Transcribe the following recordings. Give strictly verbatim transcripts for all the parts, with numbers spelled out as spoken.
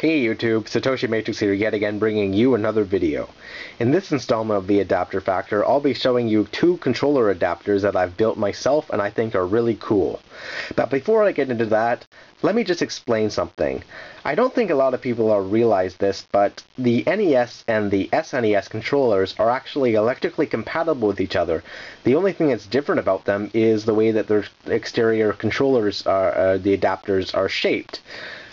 Hey YouTube, Satoshi Matrix here yet again, bringing you another video. In this installment of the Adapter Factor, I'll be showing you two controller adapters that I've built myself and I think are really cool. But before I get into that, let me just explain something. I don't think a lot of people realize this, but the N E S and the S N E S controllers are actually electrically compatible with each other. The only thing that's different about them is the way that their exterior controllers, are, uh, the adapters, are shaped.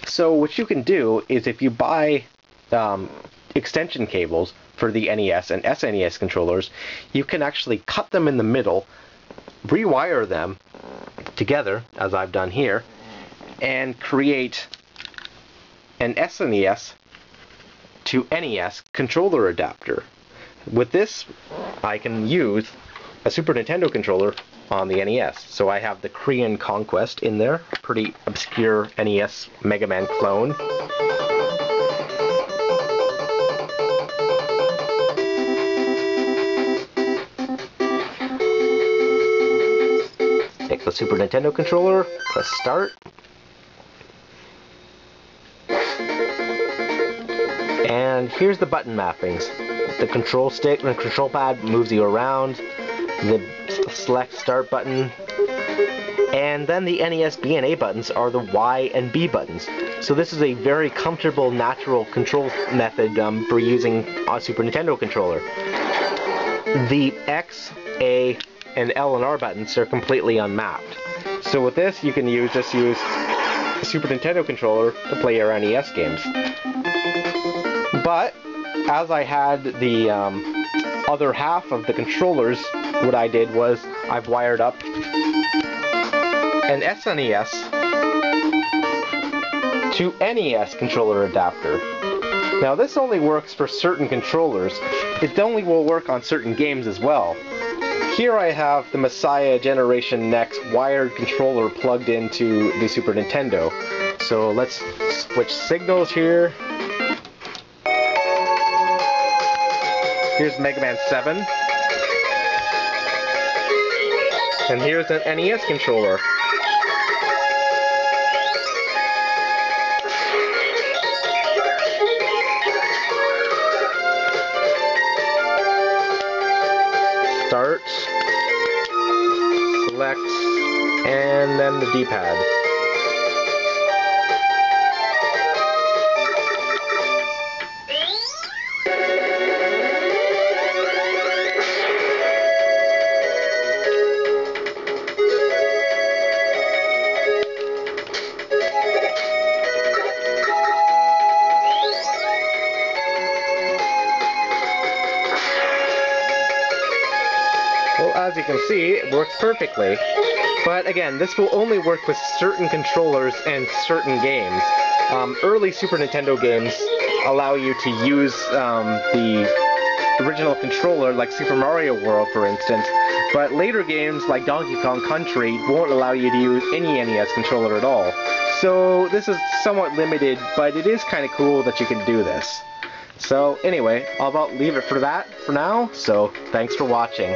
So what you can do is, if you buy um, extension cables for the N E S and S N E S controllers, you can actually cut them in the middle, rewire them together, as I've done here, and create an S N E S to N E S controller adapter. With this, I can use a Super Nintendo controller on the N E S. So I have the Krion Conquest in there, pretty obscure N E S Mega Man clone. Take the Super Nintendo controller, press start. And here's the button mappings. The control stick, the control pad moves you around. The select start button, and then the N E S B and A buttons are the Y and B buttons. So this is a very comfortable, natural control method um, for using a Super Nintendo controller. The X, A, and L and R buttons are completely unmapped. So with this, you can use just use a Super Nintendo controller to play your N E S games. But as I had the um, other half of the controllers, what I did was I've wired up an S N E S to N E S controller adapter. Now this only works for certain controllers. It only will work on certain games as well. Here I have the Masaya Generation Next wired controller plugged into the Super Nintendo. So let's switch signals here. Here's Mega Man seven. And here's an N E S controller. Start, select, and then the D-pad. As you can see, it works perfectly, but again, this will only work with certain controllers and certain games. Um, early Super Nintendo games allow you to use um, the original controller, like Super Mario World, for instance, but later games like Donkey Kong Country won't allow you to use any N E S controller at all. So this is somewhat limited, but it is kind of cool that you can do this. So anyway, I'll about leave it for that for now, so thanks for watching.